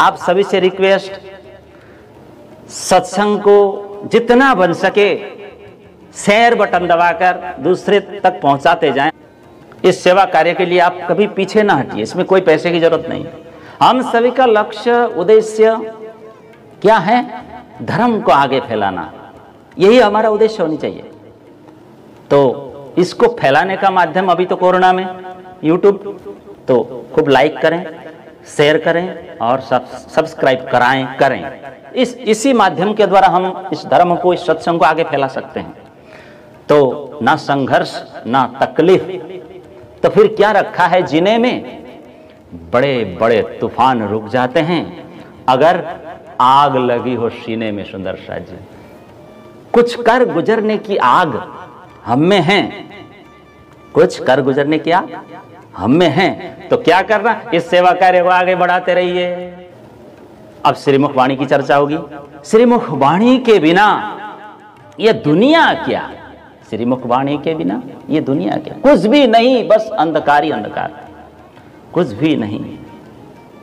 आप सभी से रिक्वेस्ट, सत्संग को जितना बन सके शेयर बटन दबाकर दूसरे तक पहुंचाते जाएं। इस सेवा कार्य के लिए आप कभी पीछे ना हटिए, इसमें कोई पैसे की जरूरत नहीं। हम सभी का लक्ष्य उद्देश्य क्या है? धर्म को आगे फैलाना, यही हमारा उद्देश्य होनी चाहिए। तो इसको फैलाने का माध्यम अभी तो कोरोना में यूट्यूब, तो खूब लाइक करें, शेयर करें और सब्सक्राइब करें। इसी माध्यम के द्वारा हम इस धर्म को, इस सत्संग को आगे फैला सकते हैं। तो ना संघर्ष ना तकलीफ, तो फिर क्या रखा है जीने में? बड़े बड़े तूफान रुक जाते हैं अगर आग लगी हो सीने में। सुंदर शाह जी, कुछ कर गुजरने की आग हम में है, कुछ कर गुजरने की आग हम में है, तो क्या करना? इस सेवा कार्य को आगे बढ़ाते रहिए। अब श्रीमुख वाणी की चर्चा होगी। श्रीमुख वाणी के बिना ये दुनिया क्या? श्रीमुख वाणी के बिना ये दुनिया क्या? कुछ भी नहीं, बस अंधकार ही अंधकार, कुछ भी नहीं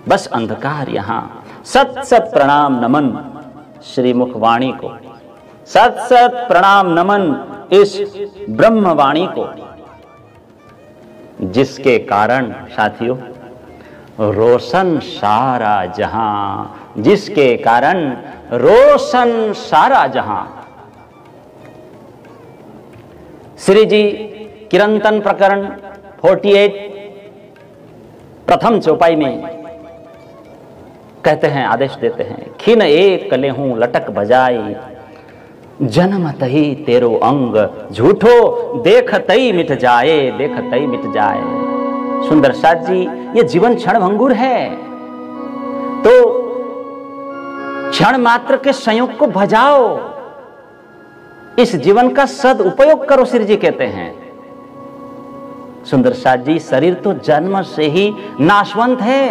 बस अंधकार। यहाँ सत सत प्रणाम नमन श्रीमुख वाणी को, सत सत प्रणाम नमन इस ब्रह्मवाणी को, जिसके कारण साथियों रोशन सारा जहां, जिसके कारण रोशन सारा जहां। श्री जी किरंतन प्रकरण 48 प्रथम चौपाई में कहते हैं, आदेश देते हैं, खिन एक लेहूं लटक बजाई, जन्म तही तेरो अंग, झूठो देख तई मिट जाए, देख तई मिट जाए। सुंदर शाह जी, ये जीवन क्षण भंगुर है, तो क्षण मात्र के संयोग को भजाओ, इस जीवन का सदुपयोग करो। श्री जी कहते हैं सुंदर शाह जी, शरीर तो जन्म से ही नाशवंत है,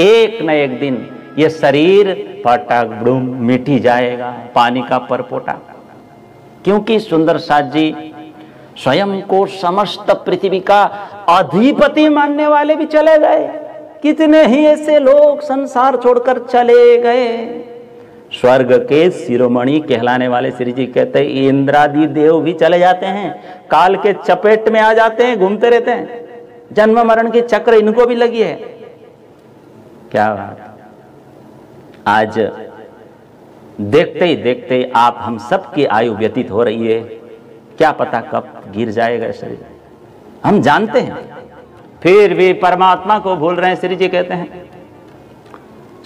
एक न एक दिन ये शरीर फटाक डूम मिटी जाएगा, पानी का परपोटा। क्योंकि सुंदर शाह जी स्वयं को समस्त पृथ्वी का अधिपति मानने वाले भी चले गए। कितने ही ऐसे लोग संसार छोड़कर चले गए, स्वर्ग के शिरोमणि कहलाने वाले। श्री जी कहते हैं इंद्रादि देव भी चले जाते हैं, काल के चपेट में आ जाते हैं, घूमते रहते हैं, जन्म मरण के चक्र इनको भी लगी है। क्या बात, आज देखते ही आप हम सबकी आयु व्यतीत हो रही है। क्या पता कब गिर जाएगा शरीर, हम जानते हैं, फिर भी परमात्मा को भूल रहे हैं। श्री जी कहते हैं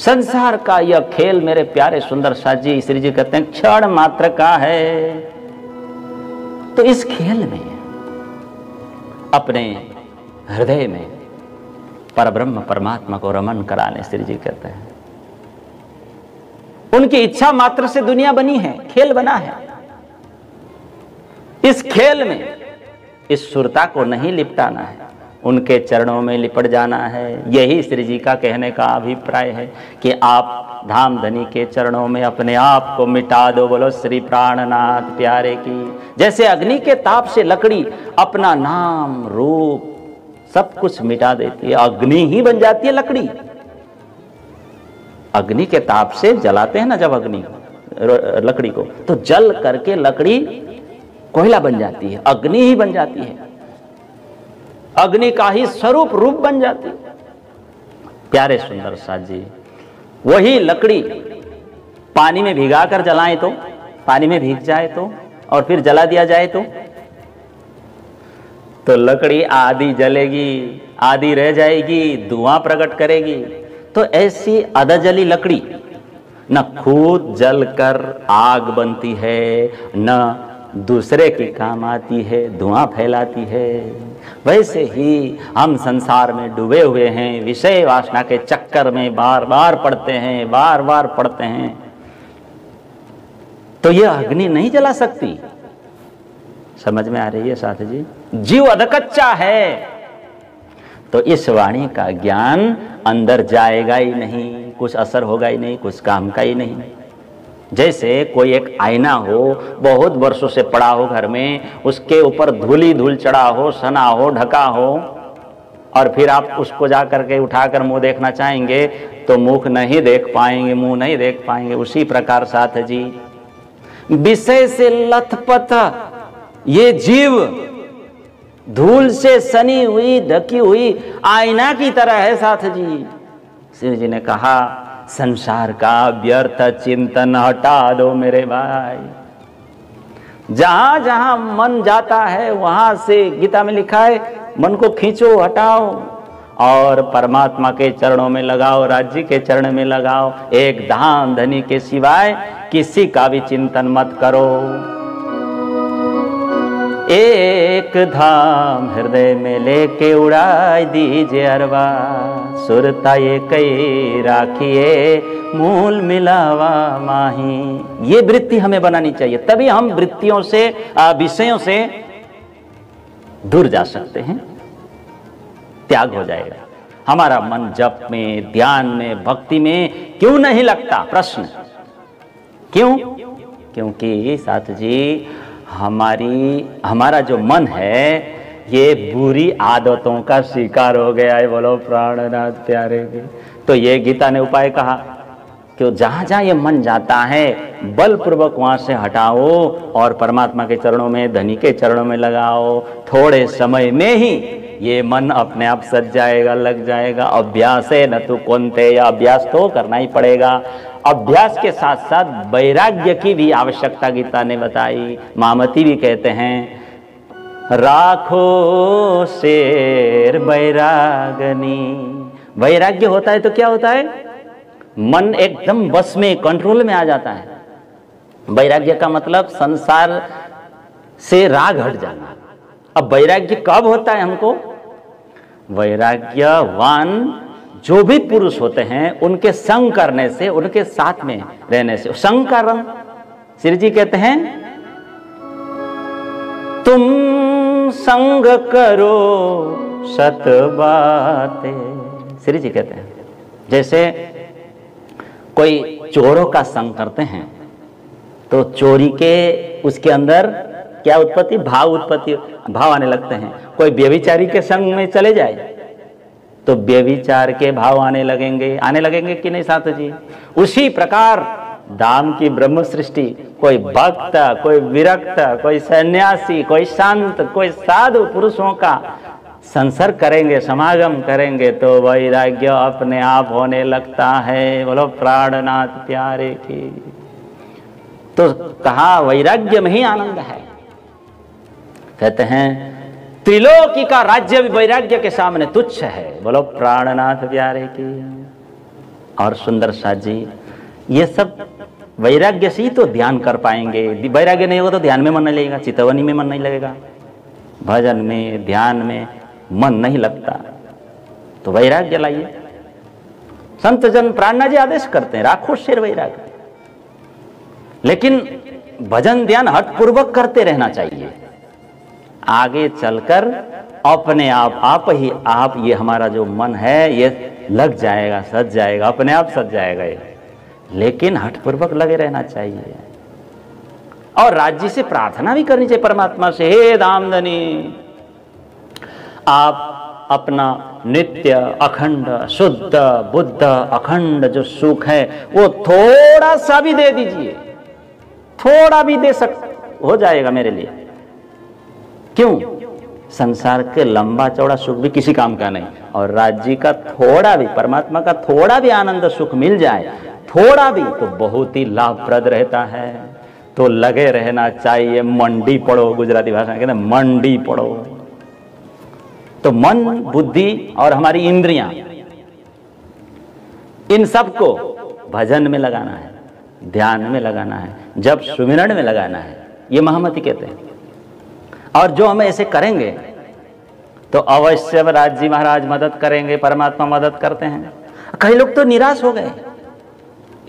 संसार का यह खेल मेरे प्यारे सुंदर शाह जी, श्री जी कहते हैं क्षण मात्र का है, तो इस खेल में अपने हृदय में परब्रह्म परमात्मा को रमन कराने। श्री जी कहते हैं उनकी इच्छा मात्र से दुनिया बनी है, खेल बना है। इस खेल में इस सुरता को नहीं लिपटाना है, उनके चरणों में लिपट जाना है। यही श्री जी का कहने का अभिप्राय है कि आप धाम धनी के चरणों में अपने आप को मिटा दो। बोलो श्री प्राणनाथ प्यारे की। जैसे अग्नि के ताप से लकड़ी अपना नाम रूप सब कुछ मिटा देती है, अग्नि ही बन जाती है लकड़ी। अग्नि के ताप से जलाते हैं ना जब अग्नि लकड़ी को, तो जल करके लकड़ी कोयला बन जाती है, अग्नि ही बन जाती है, अग्नि का ही स्वरूप रूप बन जाती है। प्यारे सुंदर शाह जी, वही लकड़ी पानी में भिगा कर जलाएं तो, पानी में भीग जाए तो, और फिर जला दिया जाए तो लकड़ी आधी जलेगी आधी रह जाएगी, धुआं प्रकट करेगी। तो ऐसी आधा जली लकड़ी न खुद जलकर आग बनती है, न दूसरे के काम आती है, धुआं फैलाती है। वैसे ही हम संसार में डूबे हुए हैं, विषय वासना के चक्कर में बार बार पड़ते हैं। तो यह अग्नि नहीं जला सकती। समझ में आ रही है साथी जी? जीव अधकच्चा है, तो इस वाणी का ज्ञान अंदर जाएगा ही नहीं, कुछ असर होगा ही नहीं, कुछ काम का ही नहीं। जैसे कोई एक आईना हो, बहुत वर्षों से पड़ा हो घर में, उसके ऊपर धूल चढ़ा हो, सना हो, ढका हो, और फिर आप उसको जा करके उठा कर मुँह देखना चाहेंगे तो मुख नहीं देख पाएंगे, मुँह नहीं देख पाएंगे। उसी प्रकार साथ जी विषय से लथपथ ये जीव धूल से सनी हुई ढकी हुई आईना की तरह है। साथ जी शिव जी ने कहा संसार का व्यर्थ चिंतन हटा दो मेरे भाई। जहां जहां मन जाता है वहां से गीता में लिखा है मन को खींचो हटाओ और परमात्मा के चरणों में लगाओ, राज्य के चरण में लगाओ। एक धाम धनी के सिवाय किसी का भी चिंतन मत करो। एक धाम हृदय में लेके उड़ाई दीजिए अरवा, सुरता ये कई राखिए मूल मिलावा माही। ये वृत्ति हमें बनानी चाहिए, तभी हम वृत्तियों से विषयों से दूर जा सकते हैं। त्याग हो जाएगा हमारा मन जप में, ध्यान में, भक्ति में क्यों नहीं लगता? प्रश्न क्यों? क्योंकि साथ जी हमारा जो मन है ये बुरी आदतों का शिकार हो गया है। बोलो प्राणनाथ प्यारे के। तो ये गीता ने उपाय कहा कि जहाँ जहाँ ये मन जाता है बलपूर्वक वहाँ से हटाओ और परमात्मा के चरणों में, धनी के चरणों में लगाओ। थोड़े समय में ही ये मन अपने आप सज जाएगा, लग जाएगा। अभ्यास है न तो कोनते, या अभ्यास तो करना ही पड़ेगा। अभ्यास के साथ साथ वैराग्य की भी आवश्यकता गीता ने बताई। मामती भी कहते हैं राखो शेर वैरागनी। वैराग्य होता है तो क्या होता है? मन एकदम बस में, कंट्रोल में आ जाता है। वैराग्य का मतलब संसार से राग हट जाना। अब वैराग्य कब होता है हमको? वैराग्यवान जो भी पुरुष होते हैं उनके संग करने से, उनके साथ में रहने से। संग का रंग श्री जी कहते हैं तुम संग करो सत बातें। श्री जी कहते हैं जैसे कोई चोरों का संग करते हैं तो चोरी के उसके अंदर क्या उत्पत्ति भाव आने लगते हैं। कोई व्यभिचारी के संग में चले जाए तो व्यभिचार के भाव आने लगेंगे कि नहीं साथ जी? उसी प्रकार धाम की ब्रह्म सृष्टि, कोई भक्त, कोई विरक्त, कोई सन्यासी, कोई शांत, कोई साधु पुरुषों का संसर्ग करेंगे, समागम करेंगे तो वैराग्य अपने आप होने लगता है। बोलो प्राणनाथ प्यारे की। तो कहा वैराग्य में ही आनंद है। कहते हैं त्रिलोकी का राज्य भी वैराग्य के सामने तुच्छ है। बोलो प्राणनाथ प्यारे की। और सुंदर शाह जी ये सब वैराग्य से ही तो ध्यान कर पाएंगे। वैराग्य नहीं होगा तो ध्यान में मन नहीं लगेगा, चितवनी में मन नहीं लगेगा, भजन में, ध्यान में मन नहीं लगता। तो वैराग्य लाइए। संत जन प्राणनाथ जी आदेश करते हैं राखो शेर वैराग्य। लेकिन भजन ध्यान हठपूर्वक करते रहना चाहिए। आगे चलकर अपने आप ही आप ये हमारा जो मन है ये लग जाएगा, सज जाएगा, अपने आप सज जाएगा ये। लेकिन हठपूर्वक लगे रहना चाहिए। और राज्य से प्रार्थना भी करनी चाहिए परमात्मा से, हे दामदनी आप अपना नित्य अखंड शुद्ध बुद्ध अखंड जो सुख है वो थोड़ा सा भी दे दीजिए। थोड़ा भी दे हो जाएगा मेरे लिए। क्यों? संसार के लंबा चौड़ा सुख भी किसी काम का नहीं और राज्य का थोड़ा भी, परमात्मा का थोड़ा भी आनंद सुख मिल जाए, थोड़ा भी तो बहुत ही लाभप्रद रहता है। तो लगे रहना चाहिए। मंडी पढ़ो, गुजराती भाषा में कहते हैं मंडी पढ़ो। तो मन, बुद्धि और हमारी इंद्रियां, इन सबको भजन में लगाना है, ध्यान में लगाना है, जप सुमिरन में लगाना है। ये महामती कहते हैं। और जो हम ऐसे करेंगे तो अवश्य राज्य महाराज मदद करेंगे, परमात्मा मदद करते हैं। कई लोग तो निराश हो गए,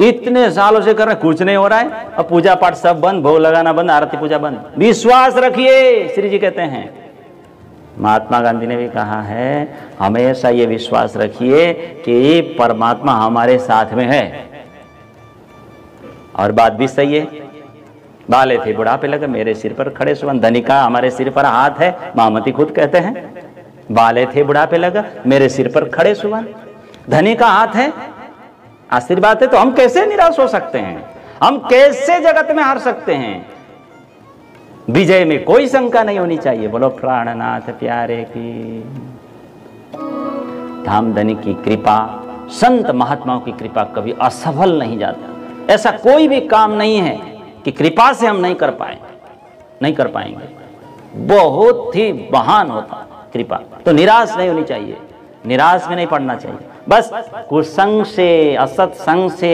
इतने सालों से कर रहे कुछ नहीं हो रहा है, अब पूजा पाठ सब बंद, भोग लगाना बंद, आरती पूजा बंद। विश्वास रखिए, श्री जी कहते हैं, महात्मा गांधी ने भी कहा है, हमेशा ये विश्वास रखिए कि परमात्मा हमारे साथ में है। और बात भी सही है। बाले थे बुढ़ापे लगे मेरे सिर पर खड़े सुवन, धनी का हमारे सिर पर हाथ है, महामती खुद कहते हैं। बाले थे बुढ़ापे लगा, मेरे सिर पर खड़े सुवन। धनी का हाथ है, आशीर्वाद है, तो हम कैसे निराश हो सकते हैं, हम कैसे जगत में हार सकते हैं। विजय में कोई शंका नहीं होनी चाहिए। बोलो प्राणनाथ प्यारे की। धाम धनी की कृपा, संत महात्माओं की कृपा कभी असफल नहीं जाता। ऐसा कोई भी काम नहीं है कि कृपा से हम नहीं कर पाएंगे। बहुत ही महान होता कृपा। तो निराश नहीं होनी चाहिए, निराश में नहीं पड़ना चाहिए। बस कुसंग से, असत्संग से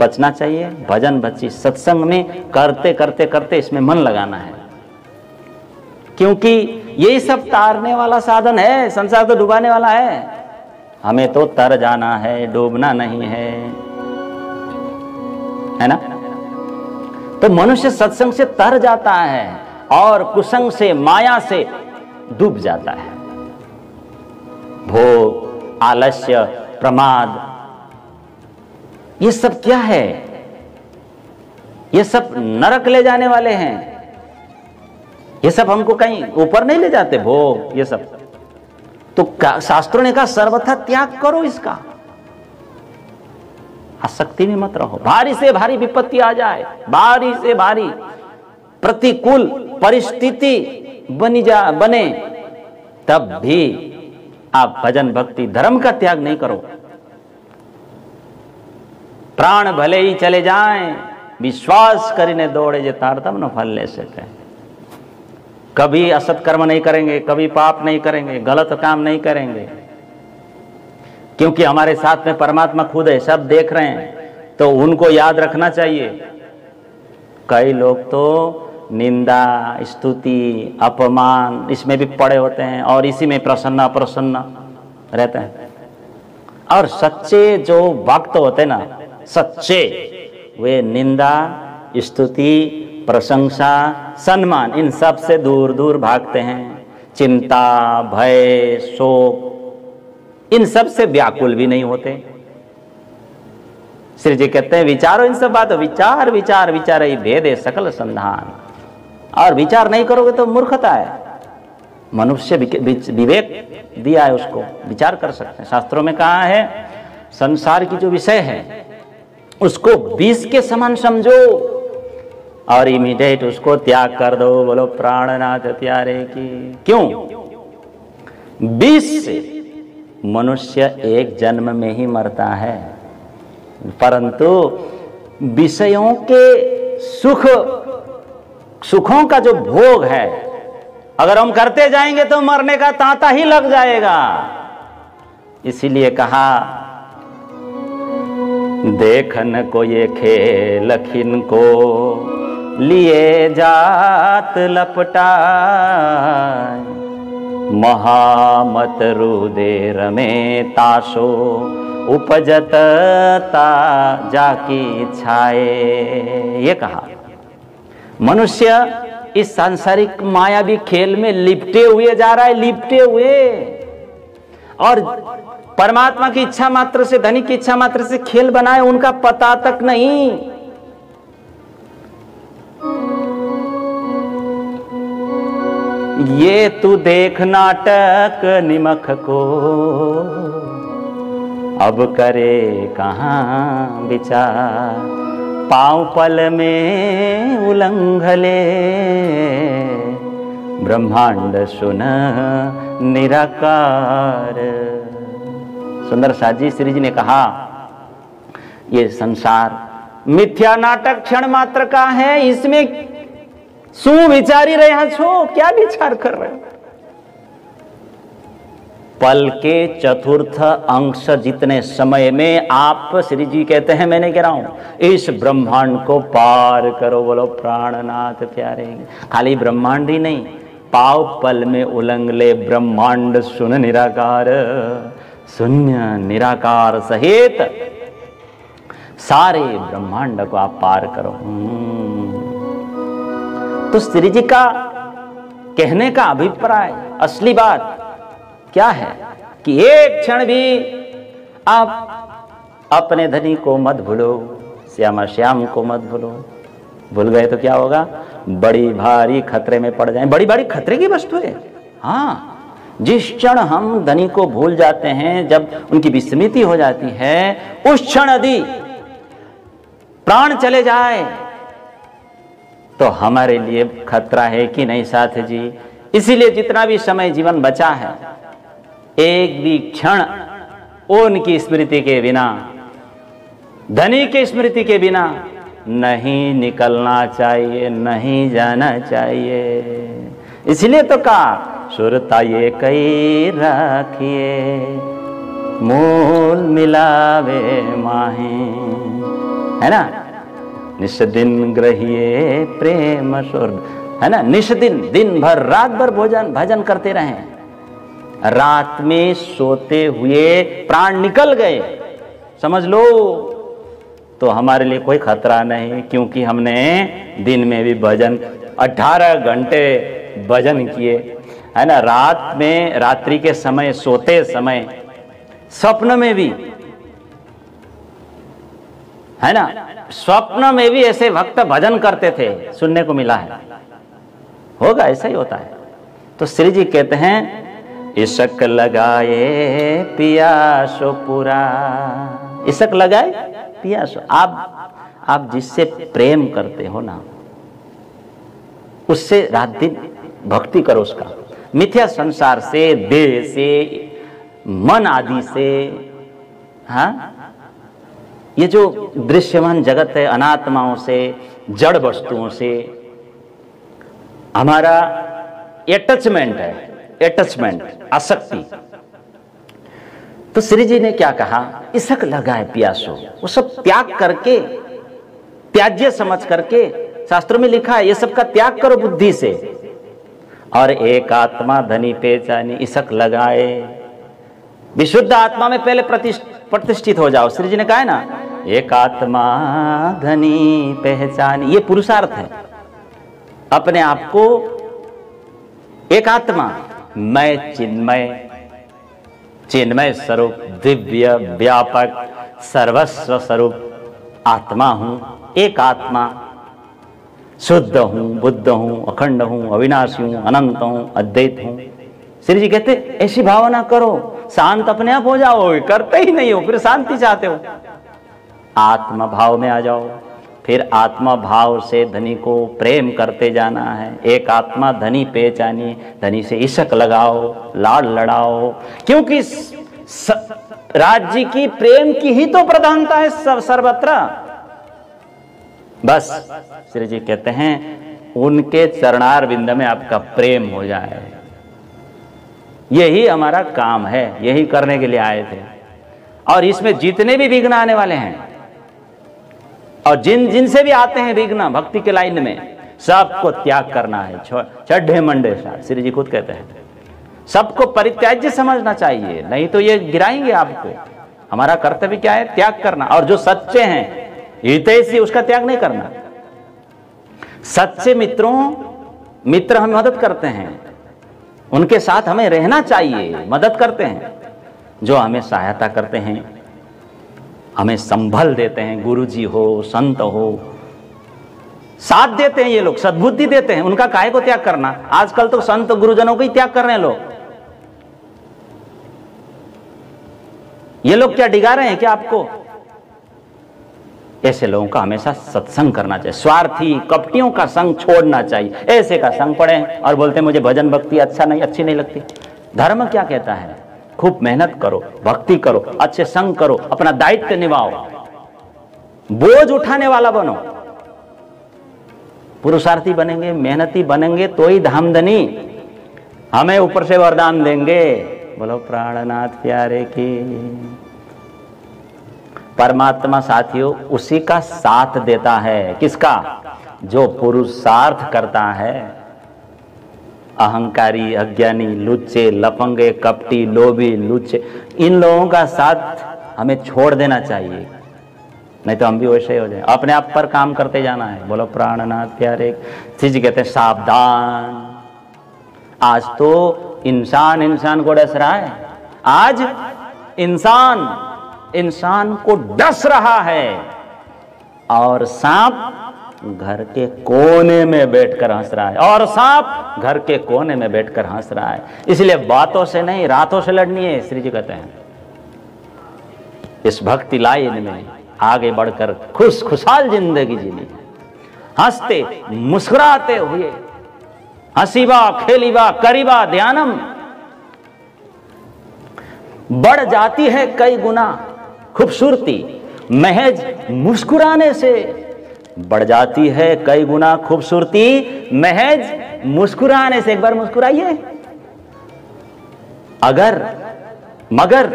बचना चाहिए। भजन भक्ति सत्संग में करते करते करते इसमें मन लगाना है, क्योंकि यही सब तारने वाला साधन है। संसार तो डुबाने वाला है, हमें तो तर जाना है, डूबना नहीं है, है ना। तो मनुष्य सत्संग से तर जाता है और कुसंग से, माया से डूब जाता है। भोग, आलस्य, प्रमाद, ये सब क्या है? ये सब नरक ले जाने वाले हैं। ये सब हमको कहीं ऊपर नहीं ले जाते, भोग ये सब। तो शास्त्रों ने कहा सर्वथा त्याग करो इसका, आसक्ति में मत रहो। भारी से भारी विपत्ति आ जाए, भारी से भारी प्रतिकूल परिस्थिति बने, तब भी आप भजन भक्ति धर्म का त्याग नहीं करो। प्राण भले ही चले जाएं, विश्वास करीने दौड़े जे तारतम न फल ले सके। कभी असत कर्म नहीं करेंगे, कभी पाप नहीं करेंगे, गलत काम नहीं करेंगे, क्योंकि हमारे साथ में परमात्मा खुद है, सब देख रहे हैं। तो उनको याद रखना चाहिए। कई लोग तो निंदा, स्तुति, अपमान इसमें भी पड़े होते हैं और इसी में प्रसन्न अप्रसन्न रहते हैं। और सच्चे जो भक्त होते ना, सच्चे, वे निंदा, स्तुति, प्रशंसा, सम्मान इन सब से दूर दूर भागते हैं। चिंता, भय, शोक इन सब से व्याकुल भी नहीं होते। श्री जी कहते हैं विचारो इन सब बातों, विचार विचार विचार ही भेदे सकल संधान। और विचार नहीं करोगे तो मूर्खता है। मनुष्य विवेक दिया है, उसको विचार कर सकते हैं। शास्त्रों में कहा है संसार की जो विषय है उसको बीज के समान समझो और इमीडिएट उसको त्याग कर दो। बोलो प्राणनाथ प्यारे की। क्यों? बीज से मनुष्य एक जन्म में ही मरता है, परंतु विषयों के सुखों का जो भोग है अगर हम करते जाएंगे तो मरने का तांता ही लग जाएगा। इसीलिए कहा देखन को ये खेल खिनको लिए जात लपटाए, महामत रुदेर में ताशो उपजत जाकी छाए। ये कहा मनुष्य इस सांसारिक मायावी खेल में लिपटे हुए जा रहा है, लिपटे हुए, और परमात्मा की इच्छा मात्र से, धनी की इच्छा मात्र से खेल बनाए, उनका पता तक नहीं। ये तू देख नाटक निमख को, अब करे कहाँ विचार, पाँव पल में उलंघले ब्रह्मांड सुन निराकार। सुंदर साजी श्री जी ने कहा ये संसार मिथ्या नाटक क्षण मात्र का है, इसमें सुविचारी रहा छो, क्या विचार कर रहे हो। पल के चतुर्थ अंश जितने समय में आप, श्री जी कहते हैं मैंने कह रहा हूं, इस ब्रह्मांड को पार करो। बोलो प्राणनाथ प्यारे। खाली ब्रह्मांड ही नहीं, पाव पल में उलंग ले ब्रह्मांड सुन निराकार, शून्य निराकार सहित सारे ब्रह्मांड को आप पार करो। तो श्री जी का कहने का अभिप्राय, असली बात क्या है कि एक क्षण भी आप अपने धनी को मत भूलो, श्यामा श्याम को मत भूलो। भूल गए तो क्या होगा, बड़ी भारी खतरे में पड़ जाए। बड़ी भारी खतरे की वस्तु है, हाँ। जिस क्षण हम धनी को भूल जाते हैं, जब उनकी विस्मृति हो जाती है, उस क्षण यदि प्राण चले जाए तो हमारे लिए खतरा है कि नहीं साथ जी। इसीलिए जितना भी समय जीवन बचा है, एक भी क्षण उनकी स्मृति के बिना, धनी की स्मृति के बिना नहीं निकलना चाहिए, नहीं जाना चाहिए। इसलिए तो कहा सुरता ये कई राखिए मूल मिलावे माहे, है ना। निश दिन ग्रहिए प्रेम सुर, है ना। निश दिन, दिन भर रात भर भोजन भजन करते रहे, रात में सोते हुए प्राण निकल गए समझ लो तो हमारे लिए कोई खतरा नहीं, क्योंकि हमने दिन में भी भजन 18 घंटे भजन किए, है ना। रात में, रात्रि के समय सोते समय, स्वप्न में भी, है ना, स्वप्न में भी ऐसे भक्त भजन करते थे, सुनने को मिला है, होगा ऐसा ही होता है। तो श्री जी कहते हैं इशक लगाए पियासो पूरा, इशक लगाए पियासो। आप जिससे प्रेम करते हो ना, उससे रात दिन भक्ति करो, उसका मिथ्या संसार से, देह से, मन आदि से। हाँ, ये जो दृश्यमान जगत है, अनात्माओं से, जड़ वस्तुओं से हमारा अटैचमेंट है, अटैचमेंट, आसक्ति। तो श्री जी ने क्या कहा, इसक लगाए प्यासो, वो सब त्याग करके, त्याज्य समझ करके, शास्त्रों में लिखा है ये सब का त्याग करो बुद्धि से, और एक आत्मा धनी पहचानी, इसक लगाए विशुद्ध आत्मा में पहले प्रतिष्ठित हो जाओ। श्री जी ने कहा है ना, एक आत्मा धनी पहचानी, ये पुरुषार्थ है, अपने आप को एक आत्मा, मैं चिन्मय, चिन्मय स्वरूप, दिव्य व्यापक सर्वस्व स्वरूप आत्मा हूँ, एक आत्मा, शुद्ध हूँ, बुद्ध हूँ, अखंड हूँ, अविनाशी हूँ, अनंत हूँ, अद्वैत हूँ। श्री जी कहते ऐसी भावना करो, शांत अपने आप हो जाओ। करते ही नहीं हो, फिर शांति चाहते हो, आत्मा भाव में आ जाओ। फिर आत्मा भाव से धनी को प्रेम करते जाना है। एक आत्मा धनी पहचानी, धनी से इशक लगाओ, लाड़ लड़ाओ, क्योंकि राज्य की प्रेम की ही तो प्रधानता है सर्वत्र। बस श्री जी कहते हैं उनके चरणारविंद में आपका प्रेम हो जाए, यही हमारा काम है, यही करने के लिए आए थे। और इसमें जितने भी विघ्न आने वाले हैं और जिन जिनसे भी आते हैं विघ्न भक्ति के लाइन में, सबको त्याग करना है। छठे मंडे साथ श्री जी खुद कहते हैं सबको परित्याज्य समझना चाहिए, नहीं तो ये गिराएंगे आपको। हमारा कर्तव्य क्या है, त्याग करना। और जो सच्चे हैं हितैषी, उसका त्याग नहीं करना। सच्चे मित्रों, मित्र हम मदद करते हैं, उनके साथ हमें रहना चाहिए। मदद करते हैं, जो हमें सहायता करते हैं, हमें संभल देते हैं, गुरुजी हो, संत हो, साथ देते हैं, ये लोग सद्बुद्धि देते हैं, उनका काहे को त्याग करना। आजकल तो संत गुरुजनों को ही त्याग कर रहे हैं लोग। ये लोग क्या डिगा रहे हैं क्या आपको? ऐसे लोगों का हमेशा सत्संग करना चाहिए। स्वार्थी कपटियों का संग छोड़ना चाहिए। ऐसे का संग पड़े और बोलते मुझे भजन भक्ति अच्छा नहीं, अच्छी नहीं लगती। धर्म क्या कहता है, खूब मेहनत करो, भक्ति करो, अच्छे संग करो, अपना दायित्व निभाओ, बोझ उठाने वाला बनो। पुरुषार्थी बनेंगे, मेहनती बनेंगे तो ही धामधनी हमें ऊपर से वरदान देंगे। बोलो प्राणनाथ प्यारे की। परमात्मा साथियों उसी का साथ देता है। किसका? जो पुरुषार्थ करता है। अहंकारी, अज्ञानी, लुच्चे, लफंगे, कपटी, लोभी, लुच्चे, इन लोगों का साथ हमें छोड़ देना चाहिए, नहीं तो हम भी वैसे ही हो जाए। अपने आप पर काम करते जाना है। बोलो प्राणनाथ प्यारे। श्री जी कहते हैं सावधान। आज तो इंसान इंसान को डस रहा है, आज इंसान इंसान को डस रहा है, और सांप घर के कोने में बैठकर हंस रहा है और सांप घर के कोने में बैठकर हंस रहा है। इसलिए बातों से नहीं रातों से लड़नी है, श्री जी कहते हैं। इस भक्ति लाइन में आगे बढ़कर खुश खुशहाल जिंदगी जीनी, हंसते मुस्कुराते हुए, हसीबा खेलीबा करीबा ध्यानम, बढ़ जाती है कई गुना खूबसूरती महज मुस्कुराने से, बढ़ जाती है कई गुना खूबसूरती महज मुस्कुराने से। एक बार मुस्कुराइए। अगर मगर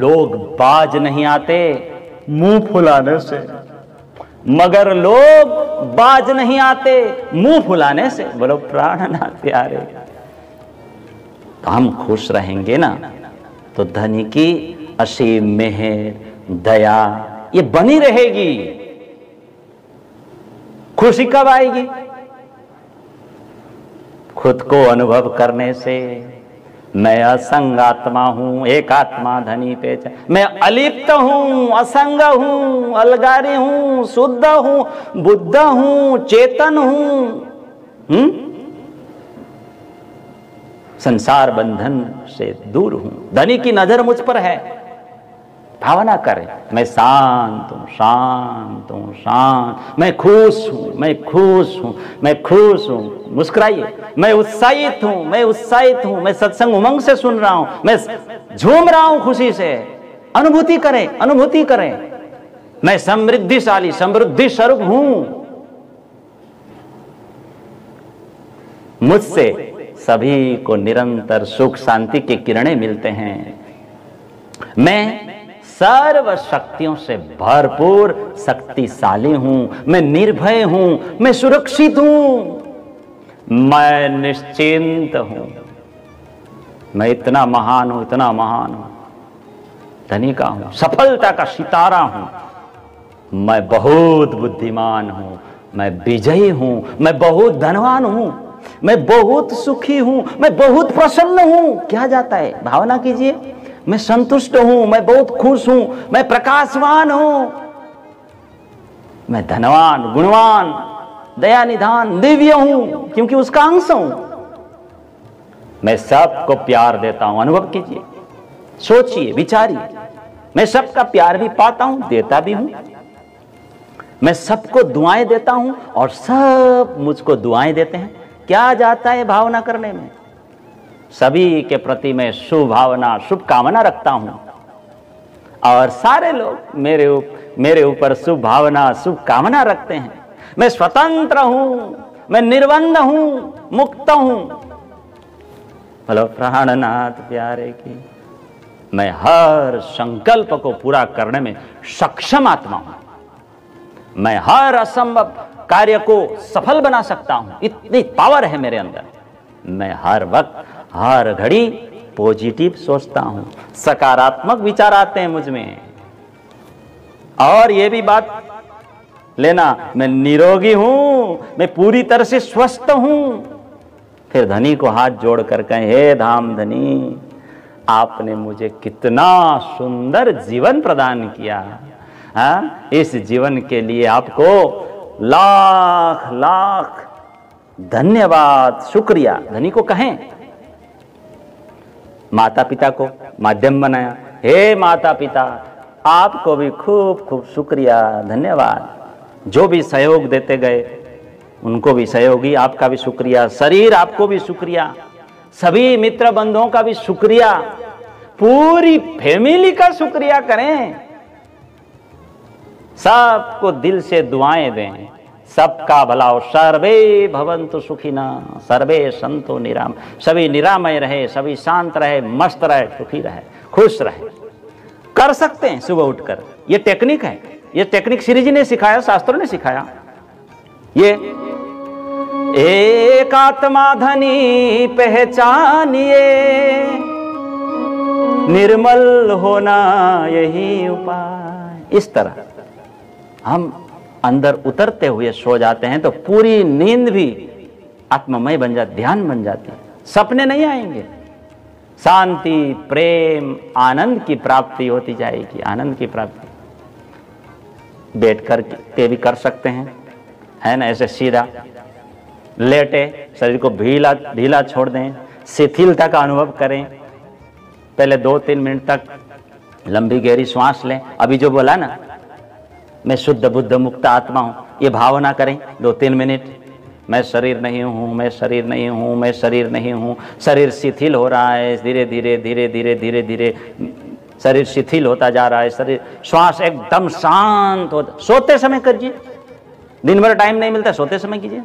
लोग बाज नहीं आते मुंह फुलाने से, मगर लोग बाज नहीं आते मुंह फुलाने से, बोलो प्राणनाथ प्यारे। तो हम खुश रहेंगे ना तो धनी की असीम मेहर दया ये बनी रहेगी। खुशी कब आएगी? खुद को अनुभव करने से। मैं असंग आत्मा हूं, एक आत्मा धनी पे। मैं अलिप्त हूं, असंग हूं, अलगारी हूं, शुद्ध हूं, बुद्ध हूं, चेतन हूं, संसार बंधन से दूर हूं। धनी की नजर मुझ पर है, भावना करें। मैं शांत हूं, शांत हूं, शांत। मैं खुश हूं, मैं खुश हूं, मैं खुश हूं। मुस्कुराइए। मैं उत्साहित हूं, मैं उत्साहित हूं। मैं सत्संग उमंग से सुन रहा हूं, मैं झूम रहा हूं खुशी से। अनुभूति करें, अनुभूति करें। मैं समृद्धिशाली समृद्धि स्वरूप हूं। मुझसे सभी को निरंतर सुख शांति की किरणें मिलते हैं। मैं सर्व शक्तियों से भरपूर शक्तिशाली हूं। मैं निर्भय हूं, मैं सुरक्षित हूं, मैं निश्चिंत हूं। मैं इतना महान हूं, इतना महान हूं, धनी का हूं, सफलता का सितारा हूं। मैं बहुत बुद्धिमान हूं, मैं विजयी हूं, मैं बहुत धनवान हूं, मैं बहुत सुखी हूं, मैं बहुत प्रसन्न हूं। क्या जाता है, भावना कीजिए। मैं संतुष्ट हूं, मैं बहुत खुश हूं, मैं प्रकाशवान हूं, मैं धनवान गुणवान दया निधान दिव्य हूं, क्योंकि उसका अंश हूं। मैं सबको प्यार देता हूं। अनुभव कीजिए, सोचिए, विचारिए। मैं सबका प्यार भी पाता हूं, देता भी हूं। मैं सबको दुआएं देता हूं और सब मुझको दुआएं देते हैं। क्या जाता है भावना करने में। सभी के प्रति मैं शुभावना शुभकामना रखता हूं और सारे लोग मेरे ऊपर शुभभावना शुभकामना रखते हैं। मैं स्वतंत्र हूं, मैं निर्बंध हूं, मुक्त हूं, बोलो प्राणनाथ प्यारे की। मैं हर संकल्प को पूरा करने में सक्षम आत्मा हूं। मैं हर असंभव कार्य को सफल बना सकता हूं, इतनी पावर है मेरे अंदर। मैं हर वक्त हर घड़ी पॉजिटिव सोचता हूं, सकारात्मक विचार आते हैं मुझ में। और ये भी बात लेना, मैं निरोगी हूं, मैं पूरी तरह से स्वस्थ हूं। फिर धनी को हाथ जोड़कर कहें, हे धाम धनी, आपने मुझे कितना सुंदर जीवन प्रदान किया। हाँ, इस जीवन के लिए आपको लाख लाख धन्यवाद, शुक्रिया। धनी को कहें। माता पिता को माध्यम बनाया, हे माता पिता, आपको भी खूब खूब शुक्रिया, धन्यवाद। जो भी सहयोग देते गए उनको भी सहयोगी, आपका भी शुक्रिया। शरीर, आपको भी शुक्रिया। सभी मित्र बंधुओं का भी शुक्रिया। पूरी फैमिली का शुक्रिया करें। सबको दिल से दुआएं दें। सबका भला हो, सर्वे भवन्तु सुखिना, सर्वे संतु निराम। सभी निरामय रहे, सभी शांत रहे, मस्त रहे, सुखी रहे, खुश रहे। कर सकते हैं सुबह उठकर। ये टेक्निक है, ये टेक्निक श्री जी ने सिखाया, शास्त्रों ने सिखाया। ये एक आत्मा धनी पहचानिए, निर्मल होना यही उपाय। इस तरह हम अंदर उतरते हुए सो जाते हैं तो पूरी नींद भी आत्ममय बन जाती, ध्यान बन जाती है। सपने नहीं आएंगे। शांति, प्रेम, आनंद की प्राप्ति होती जाएगी, आनंद की प्राप्ति। बैठ कर के भी कर सकते हैं, है ना, ऐसे सीधा लेटे, शरीर को ढीला ढीला छोड़ दें, शिथिलता का अनुभव करें। पहले 2-3 मिनट तक लंबी गहरी सांस लें। अभी जो बोला ना, मैं शुद्ध बुद्ध मुक्त आत्मा हूँ, ये भावना करें 2-3 मिनट। मैं शरीर नहीं हूँ, मैं शरीर नहीं हूँ, मैं शरीर नहीं हूँ। शरीर शिथिल हो रहा है, धीरे धीरे धीरे धीरे धीरे धीरे शरीर शिथिल होता जा रहा है। शरीर श्वास एकदम शांत होता। सोते समय करिए, दिन भर टाइम नहीं मिलता, सोते समय कीजिए।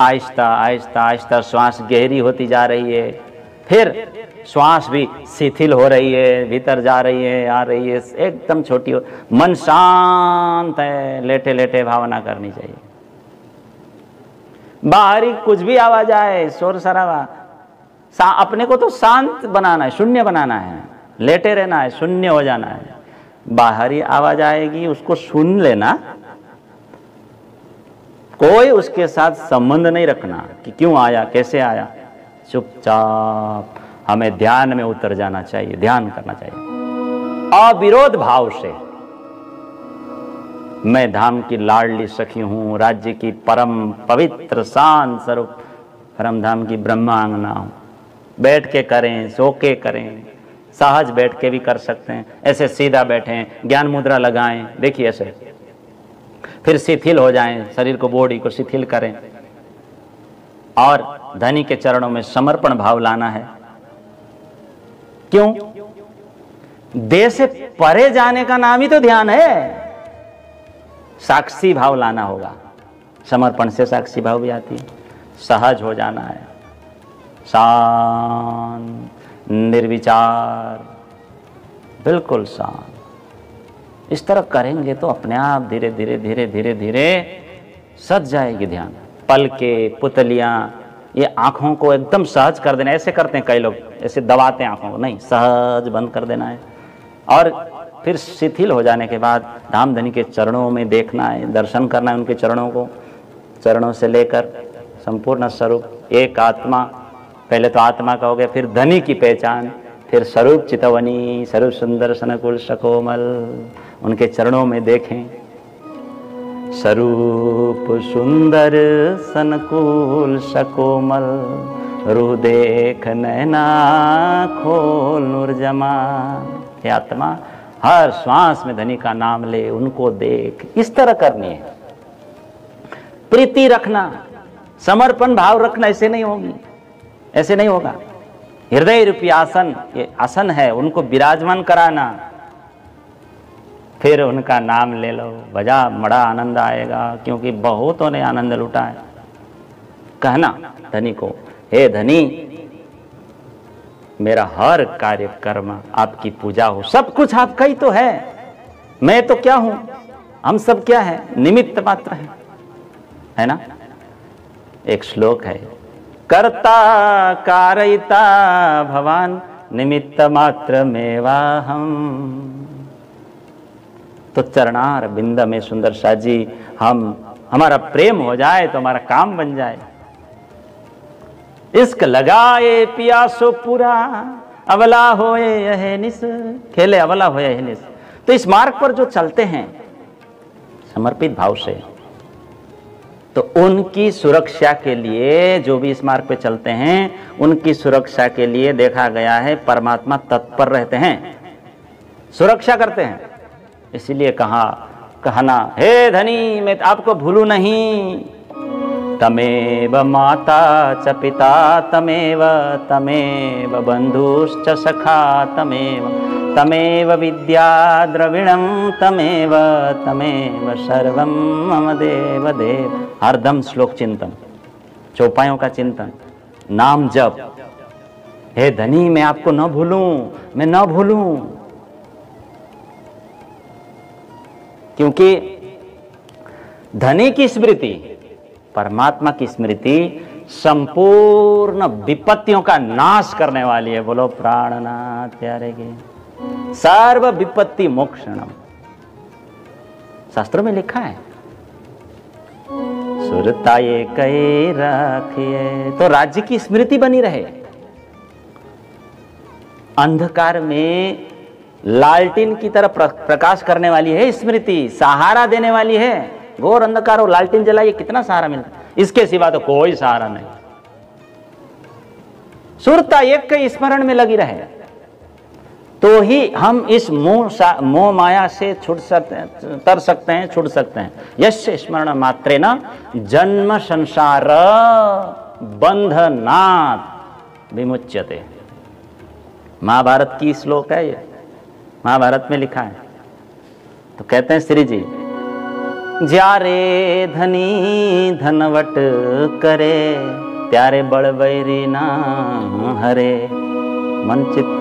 आहिस्ता आहिस्ता आहिस्ता श्वास गहरी होती जा रही है, फिर श्वास भी शिथिल हो रही है, भीतर जा रही है, आ रही है, एकदम छोटी हो। मन शांत है, लेटे लेटे भावना करनी चाहिए। बाहरी कुछ भी आवाज आए, शोर शराबा, अपने को तो शांत बनाना है, शून्य बनाना है, लेटे रहना है, शून्य हो जाना है। बाहरी आवाज आएगी उसको सुन लेना, कोई उसके साथ संबंध नहीं रखना कि क्यों आया, कैसे आया। चुपचाप हमें ध्यान में उतर जाना चाहिए, ध्यान करना चाहिए अविरोध भाव से। मैं धाम की लाडली सखी हूँ, राज्य की परम पवित्र शान स्वरूप परम धाम की ब्रह्मांगना हूँ। बैठ के करें, सो के करें, सहज बैठ के भी कर सकते हैं। ऐसे सीधा बैठें, ज्ञान मुद्रा लगाएं, देखिए ऐसे, फिर शिथिल हो जाएं, शरीर को बॉडी को शिथिल करें। और धनी के चरणों में समर्पण भाव लाना है। क्यों? देह से परे जाने का नाम ही तो ध्यान है। साक्षी भाव लाना होगा, समर्पण से साक्षी भाव भी आती है। सहज हो जाना है, शांत निर्विचार, बिल्कुल शांत। इस तरह करेंगे तो अपने आप धीरे धीरे धीरे धीरे धीरे सज जाएगी ध्यान। पलकें, पुतलियाँ, ये आँखों को एकदम सहज कर देना। ऐसे करते हैं कई लोग, ऐसे दबाते हैं आँखों को, नहीं, सहज बंद कर देना है। और फिर शिथिल हो जाने के बाद धाम धनी के चरणों में देखना है, दर्शन करना है उनके चरणों को। चरणों से लेकर संपूर्ण स्वरूप एक आत्मा, पहले तो आत्मा का हो गया, फिर धनी की पहचान, फिर स्वरूप चितवनी, स्वरूप सुंदर सनकुल सकोमल, उनके चरणों में देखें। स्वरूप सुंदर सनकुल सकोमल, रू देख नैना खोल नूर जमा। हे आत्मा, हर श्वास में धनी का नाम ले, उनको देख। इस तरह करनी है, प्रीति रखना, समर्पण भाव रखना। ऐसे नहीं होगी, ऐसे नहीं होगा। हृदय रूपी आसन, ये आसन है, उनको विराजमान कराना, फिर उनका नाम ले लो। बजा बड़ा आनंद आएगा, क्योंकि बहुतों ने आनंद लूटा है। कहना धनी को, हे धनी, मेरा हर कार्य कर्म आपकी पूजा हो, सब कुछ आपका ही तो है। मैं तो क्या हूं, हम सब क्या है, निमित्त मात्र है ना। एक श्लोक है, कर्ता कारयिता भवान निमित्त मात्र मेवाहम। तो चरणार बिंद में सुंदर साजी, हम हमारा प्रेम हो जाए तो हमारा काम बन जाए। इश्क लगाए पिया सो पूरा, अवला होए यह निस खेले, अवला होए यह निस। तो इस मार्ग पर जो चलते हैं समर्पित भाव से, तो उनकी सुरक्षा के लिए, जो भी इस मार्ग पर चलते हैं उनकी सुरक्षा के लिए देखा गया है परमात्मा तत्पर रहते हैं, सुरक्षा करते हैं। इसलिए कहना हे धनी, मैं आपको भूलू नहीं। तमेव माता च पिता तमेव, तमेव बंधुश्च सखा तमेव, तमेव विद्या द्रविणं तमेव, तमेव सर्वं मम देव देव। हरदम श्लोक चिंतन, चौपायों का चिंतन, नाम जप। हे धनी, मैं आपको न भूलूं, मैं न भूलूं। क्योंकि धनी की स्मृति, परमात्मा की स्मृति संपूर्ण विपत्तियों का नाश करने वाली है। बोलो प्राणनाथ प्यारे की, सर्व विपत्ति मोक्षणम। शास्त्रों में लिखा है, सुरता ये कहे रखिए, तो राज्य की स्मृति बनी रहे। अंधकार में लालटीन की तरह प्रकाश करने वाली है स्मृति, सहारा देने वाली है। घोर अंधकार हो, लालटेन जलाइए, कितना सहारा मिलता है, इसके सिवा तो कोई सहारा नहीं। सुरता एक के स्मरण में लगी रहे तो ही हम इस मोह माया से छुट सकते हैं, तर सकते हैं, छुट सकते हैं। यश स्मरण मात्रे न जन्म संसार बंधनात् विमुच्यते। महाभारत की श्लोक है ये, महाभारत में लिखा है। तो कहते हैं श्री जी, ज्यारे धनी धनवट करे त्यारे बड़वैरी ना हरे, मन चित्त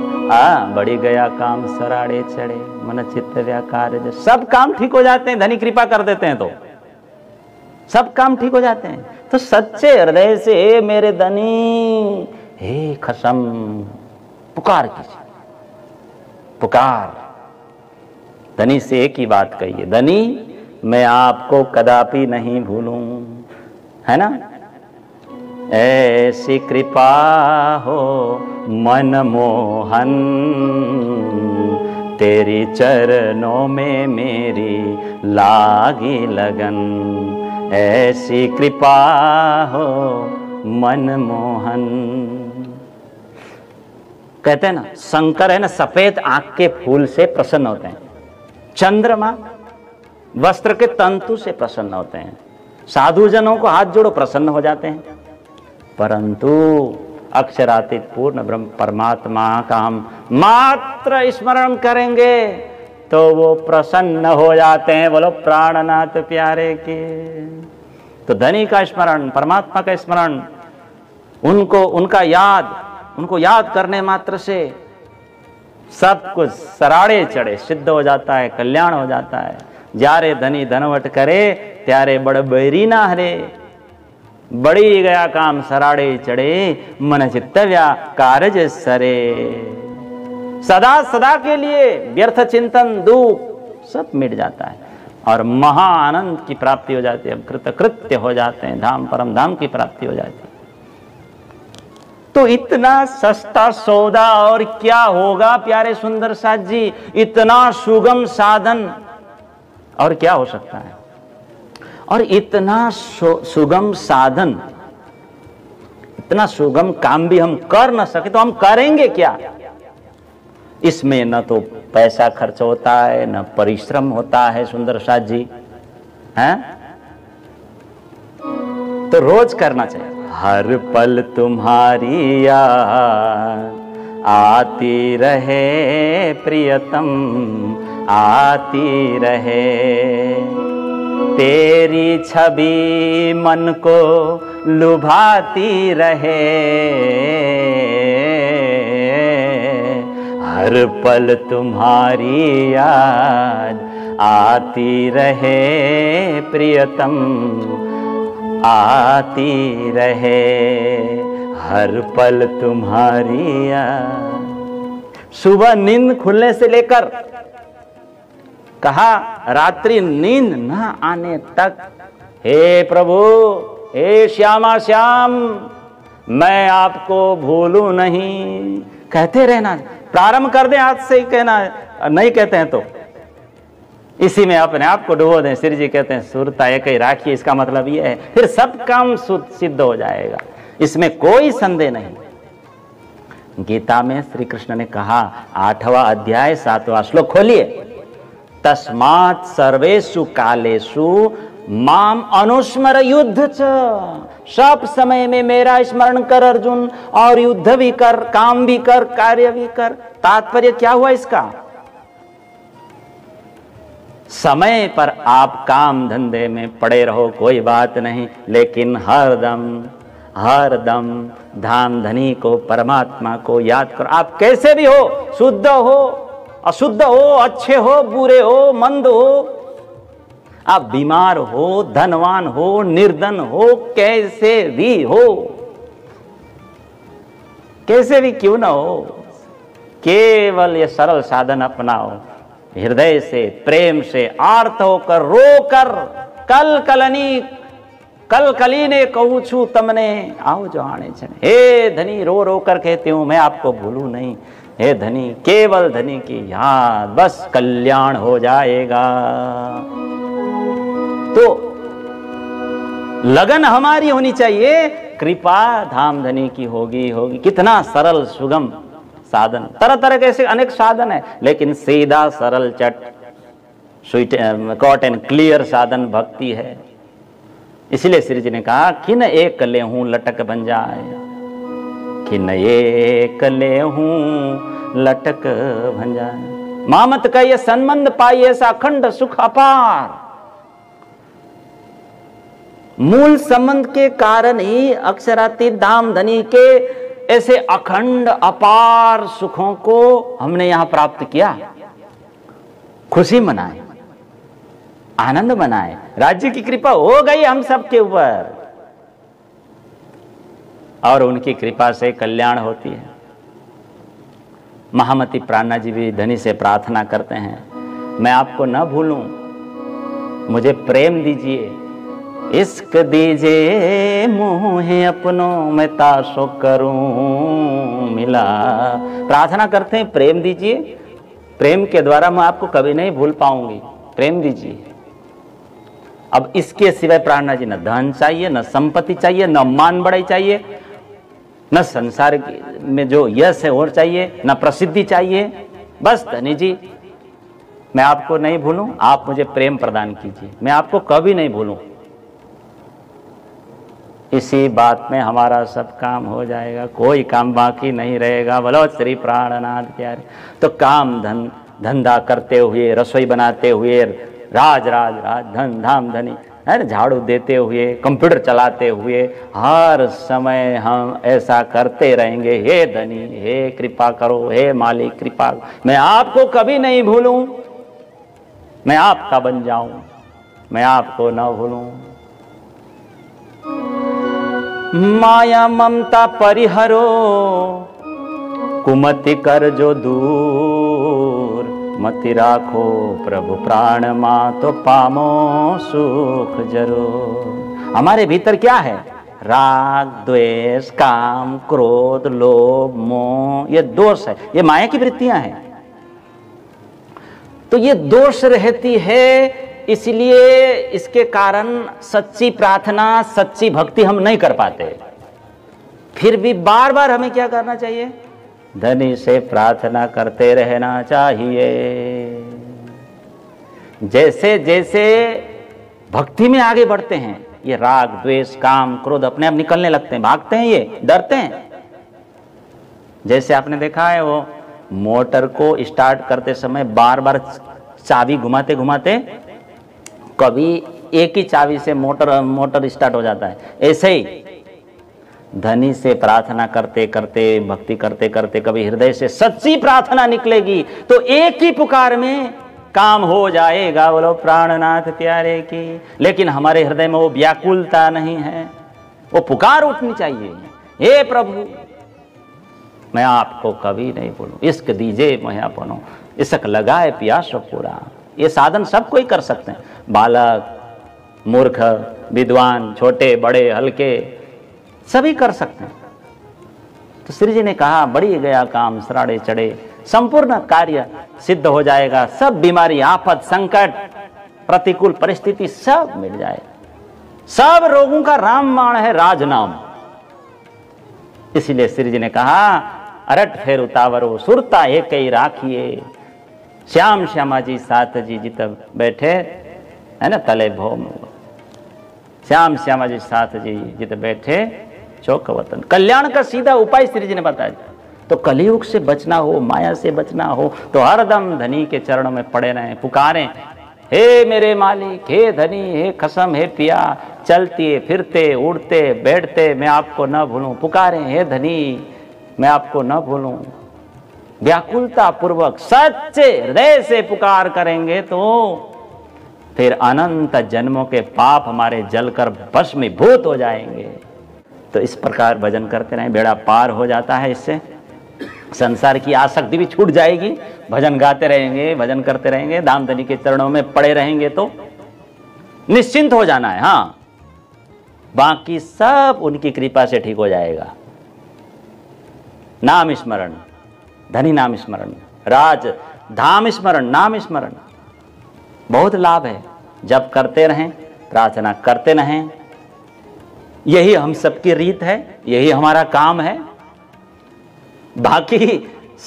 बड़ी गया काम सराड़े चढ़े, मन चित्त व्याकार। सब काम ठीक हो जाते हैं, धनी कृपा कर देते हैं तो सब काम ठीक हो जाते हैं। तो सच्चे हृदय से हे मेरे धनी, हे खसम, पुकार कीजिए, पुकार। धनी से एक ही बात कहिए, धनी मैं आपको कदापि नहीं भूलूं, है ना। ऐसी कृपा हो मनमोहन तेरी चरणों में मेरी लागी लगन, ऐसी कृपा हो मनमोहन। कहते हैं ना शंकर है ना, सफेद आंख के फूल से प्रसन्न होते हैं, चंद्रमा वस्त्र के तंतु से प्रसन्न होते हैं, साधुजनों को हाथ जोड़ो प्रसन्न हो जाते हैं। परंतु अक्षरातीत पूर्ण ब्रह्म परमात्मा का हम मात्र स्मरण करेंगे तो वो प्रसन्न हो जाते हैं, बोलो प्राणनाथ प्यारे के। तो धनी का स्मरण, परमात्मा का स्मरण, उनको उनका याद, उनको याद करने मात्र से सब कुछ सराड़े चढ़े सिद्ध हो जाता है, कल्याण हो जाता है। जारे धनी धनवट करे त्यारे बड़बैरी ना हरे, बड़ी गया काम सराड़े चढ़े, मन चित्तव्या कारज सरे। सदा सदा के लिए व्यर्थ चिंतन दुख सब मिट जाता है और महा आनंद की प्राप्ति हो जाती है। कृतकृत्य हो जाते हैं, धाम परम धाम की प्राप्ति हो जाती है। तो इतना सस्ता सौदा और क्या होगा प्यारे सुंदर साथ जी, इतना सुगम साधन और क्या हो सकता है। और इतना सुगम साधन, इतना सुगम काम भी हम कर ना सके तो हम करेंगे क्या। इसमें न तो पैसा खर्च होता है, न परिश्रम होता है सुंदर साथ जी, हैं? तो रोज करना चाहिए। हर पल तुम्हारी याद आती रहे प्रियतम, आती रहे, तेरी छवि मन को लुभाती रहे। हर पल तुम्हारी याद आती रहे प्रियतम, आती रहे, हर पल तुम्हारी याद। सुबह नींद खुलने से लेकर कहा रात्रि नींद न आने तक, हे प्रभु, हे श्यामा श्याम, मैं आपको भूलू नहीं, कहते रहना। प्रारंभ कर दें आज से ही कहना, नहीं कहते हैं तो इसी में अपने आप को डुबो दें। श्री जी कहते हैं सुरता एक ही राखिए, इसका मतलब यह है फिर सब काम सिद्ध हो जाएगा, इसमें कोई संदेह नहीं। गीता में श्री कृष्ण ने कहा 8वां अध्याय 7वां श्लोक खोलिए, तस्मात् सर्वेषु कालेषु माम अनुस्मर युद्ध च। सब समय में मेरा स्मरण कर अर्जुन, और युद्ध भी कर, काम भी कर, कार्य भी कर। तात्पर्य क्या हुआ इसका, समय पर आप काम धंधे में पड़े रहो कोई बात नहीं, लेकिन हर दम धाम धनी को, परमात्मा को याद करो। आप कैसे भी हो, शुद्ध हो अशुद्ध हो, अच्छे हो बुरे हो, मंद हो, आप बीमार हो धनवान हो, निर्धन हो, कैसे भी हो, कैसे भी क्यों ना हो, केवल ये सरल साधन अपनाओ। हृदय से प्रेम से आर्त होकर रो कर, कलकली ने कहू छू तमने आओ जो आने चले। हे धनी, रो रो कर कहती हूं मैं आपको भूलू नहीं। हे धनी, केवल धनी की याद, बस कल्याण हो जाएगा। तो लगन हमारी होनी चाहिए, कृपा धाम धनी की होगी। कितना सरल सुगम साधन, तरह तरह के ऐसे अनेक साधन है, लेकिन सीधा सरल चट स्वीट कॉट एंड क्लियर साधन भक्ति है। इसलिए श्री जी ने कहा कि न एक लेहूं लटक बन जाए, कि न एक लेहूं लटक बन जाए, मामत का ये संबंध पाई ऐसा अखंड सुख अपार। मूल संबंध के कारण ही अक्षरातीत धाम धनी के ऐसे अखंड अपार सुखों को हमने यहां प्राप्त किया। खुशी मनाए, आनंद मनाए, राज्य की कृपा हो गई हम सब के ऊपर और उनकी कृपा से कल्याण होती है। महामती प्राणा जी भी धनी से प्रार्थना करते हैं, मैं आपको न भूलूं, मुझे प्रेम दीजिए, इश्क दीजिए मोहे अपनों में ताशो करूं मिला। प्रार्थना करते हैं प्रेम दीजिए, प्रेम के द्वारा मैं आपको कभी नहीं भूल पाऊंगी, प्रेम दीजिए। अब इसके सिवाय प्रार्थना जी न धन चाहिए, न संपत्ति चाहिए, न मान बढ़ाई चाहिए, न संसार में जो यश है और चाहिए, न प्रसिद्धि चाहिए। बस धनी जी मैं आपको नहीं भूलूं, आप मुझे प्रेम प्रदान कीजिए, मैं आपको कभी नहीं भूलूं। इसी बात में हमारा सब काम हो जाएगा, कोई काम बाकी नहीं रहेगा। बोलो श्री प्राणनाथ प्यारे। तो काम धन धंधा करते हुए, रसोई बनाते हुए, राज राज राज धन धाम धनी है, झाड़ू देते हुए, कंप्यूटर चलाते हुए, हर समय हम ऐसा करते रहेंगे। हे धनी, हे कृपा करो, हे मालिक कृपा, मैं आपको कभी नहीं भूलूं, मैं आपका बन जाऊं, मैं आपको न भूलूं। माया ममता परिहरो, कुमति कर जो दूर, मति राखो प्रभु प्राण मा तो पामो सुख जरूर। हमारे भीतर क्या है? राग, द्वेष, काम, क्रोध, लोभ, मोह, ये दोष है, ये माया की वृत्तियां हैं। तो ये दोष रहती है, इसलिए इसके कारण सच्ची प्रार्थना, सच्ची भक्ति हम नहीं कर पाते। फिर भी बार बार हमें क्या करना चाहिए? धनी से प्रार्थना करते रहना चाहिए। जैसे जैसे भक्ति में आगे बढ़ते हैं, ये राग, द्वेष, काम, क्रोध अपने आप निकलने लगते हैं, भागते हैं, ये डरते हैं। जैसे आपने देखा है वो मोटर को स्टार्ट करते समय बार बार चाबी घुमाते घुमाते कभी एक ही चाबी से मोटर स्टार्ट हो जाता है। ऐसे ही धनी से प्रार्थना करते करते, भक्ति करते करते कभी हृदय से सच्ची प्रार्थना निकलेगी तो एक ही पुकार में काम हो जाएगा। बोलो प्राणनाथ प्यारे की। लेकिन हमारे हृदय में वो व्याकुलता नहीं है, वो पुकार उठनी चाहिए, हे प्रभु मैं आपको कभी नहीं भूलूं, इश्क दीजिए मैं अपनों, इश्क लगाए प्यासो पूरा। ये साधन सब कोई कर सकते हैं, बालक, मूर्ख, विद्वान, छोटे बड़े, हल्के, सभी कर सकते हैं। तो श्री जी ने कहा बढ़ी गया काम सराड़े चढ़े, संपूर्ण कार्य सिद्ध हो जाएगा, सब बीमारी, आफत, संकट, प्रतिकूल परिस्थिति सब मिट जाए। सब रोगों का राम बाण है राज नाम। इसीलिए श्री जी ने कहा अरट फेर उतावरो, सुरता एक कई राखिए, श्याम श्यामा जी सात जी जी तब बैठे है ना तले भोम, श्याम श्यामा जी साथ जी जित बैठे चौक वतन। कल्याण का सीधा उपाय श्री जी ने बताया। तो कलयुग से बचना हो, माया से बचना हो तो हरदम धनी के चरणों में पड़े रहें, पुकारें, हे मेरे मालिक, हे धनी, हे खसम, हे पिया। चलते फिरते, उड़ते बैठते मैं आपको न भूलूं, पुकारें हे धनी मैं आपको न भूलूं। व्याकुलता पूर्वक सच्चे हृदय से पुकार करेंगे तो फिर अनंत जन्मों के पाप हमारे जलकर भस्मीभूत हो जाएंगे। तो इस प्रकार भजन करते रहें, बेड़ा पार हो जाता है। इससे संसार की आसक्ति भी छूट जाएगी। भजन गाते रहेंगे, भजन करते रहेंगे, धाम धनी के चरणों में पड़े रहेंगे तो निश्चिंत हो जाना है। हाँ, बाकी सब उनकी कृपा से ठीक हो जाएगा। नाम स्मरण, धनी नाम स्मरण, राज धाम स्मरण, नाम स्मरण बहुत लाभ है। जब करते रहें प्रार्थना करते रहें। यही हम सबकी रीत है, यही हमारा काम है। बाकी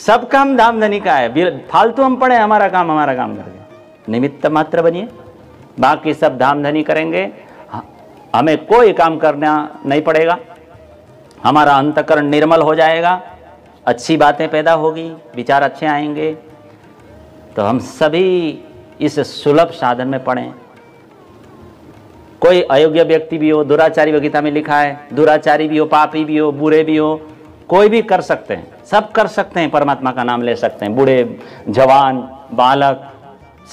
सब काम दामदनी का है, फालतू हम पड़े हमारा काम करके, निमित्त मात्र बनिए। बाकी सब दामदनी करेंगे, हमें कोई काम करना नहीं पड़ेगा। हमारा अंतकरण निर्मल हो जाएगा, अच्छी बातें पैदा होगी, विचार अच्छे आएंगे। तो हम सभी इस सुलभ साधन में पड़ें। कोई अयोग्य व्यक्ति भी हो, दुराचारी हो, गीता में लिखा है, दुराचारी भी हो, पापी भी हो, बुरे भी हो, कोई भी कर सकते हैं, सब कर सकते हैं, परमात्मा का नाम ले सकते हैं। बूढ़े, जवान, बालक,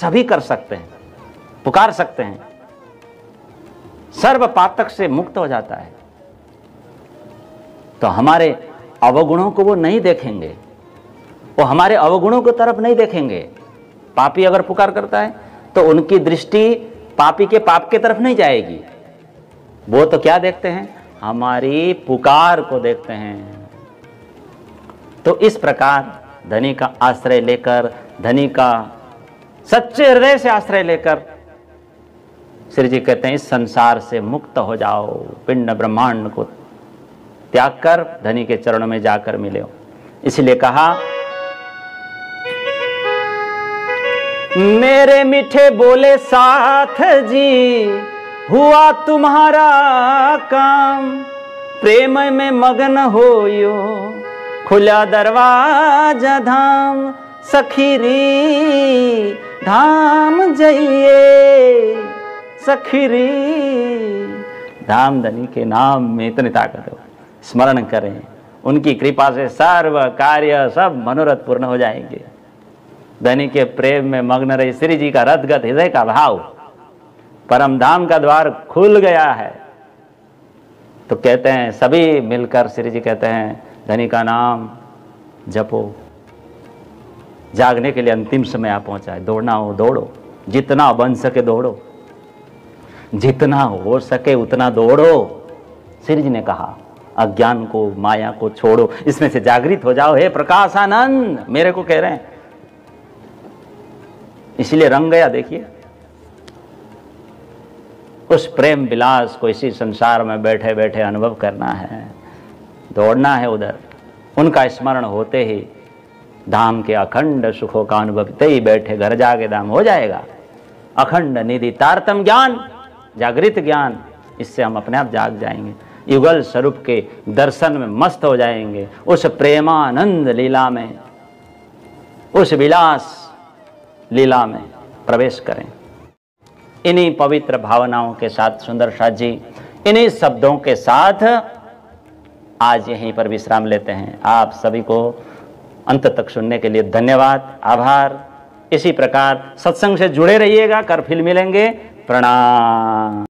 सभी कर सकते हैं, पुकार सकते हैं। सर्व पातक से मुक्त हो जाता है। तो हमारे अवगुणों को वो नहीं देखेंगे, वो हमारे अवगुणों की तरफ नहीं देखेंगे। पापी अगर पुकार करता है तो उनकी दृष्टि पापी के पाप के तरफ नहीं जाएगी। वो तो क्या देखते हैं, हमारी पुकार को देखते हैं। तो इस प्रकार धनी का आश्रय लेकर, धनी का सच्चे हृदय से आश्रय लेकर, श्री जी कहते हैं इस संसार से मुक्त हो जाओ। पिंड ब्रह्मांड को त्याग कर धनी के चरणों में जाकर मिले हो। इसलिए कहा, मेरे मीठे बोले साथ जी हुआ तुम्हारा काम, प्रेम में मगन होयो खुला दरवाजा धाम, सखीरी धाम जाइए, सखीरी धाम। धनी के नाम में इतनी ताकत हो, स्मरण करें, उनकी कृपा से सर्व कार्य सब मनोरथ पूर्ण हो जाएंगे। धनी के प्रेम में मग्न रहे श्री जी का रथगत हृदय का भाव, परम धाम का द्वार खुल गया है। तो कहते हैं सभी मिलकर, श्री जी कहते हैं धनी का नाम जपो। जागने के लिए अंतिम समय आ पहुंचा है, दौड़ना हो दौड़ो, जितना बन सके दौड़ो, जितना हो सके उतना दौड़ो। श्री जी ने कहा अज्ञान को, माया को छोड़ो, इसमें से जागृत हो जाओ। हे प्रकाश आनंद, मेरे को कह रहे हैं। इसलिए रंग गया, देखिए उस प्रेम विलास को इसी संसार में बैठे बैठे अनुभव करना है, दौड़ना है उधर। उनका स्मरण होते ही धाम के अखंड सुखों का अनुभव, तई बैठे घर जाके धाम हो जाएगा। अखंड निधि तारतम ज्ञान, जागृत ज्ञान, इससे हम अपने आप जाग जाएंगे, युगल स्वरूप के दर्शन में मस्त हो जाएंगे, उस प्रेमानंद लीला में, उस विलास लीला में प्रवेश करें। इन्हीं पवित्र भावनाओं के साथ सुंदर शाह जी इन्हीं शब्दों के साथ आज यहीं पर विश्राम लेते हैं। आप सभी को अंत तक सुनने के लिए धन्यवाद, आभार। इसी प्रकार सत्संग से जुड़े रहिएगा, कल फिर मिलेंगे। प्रणाम।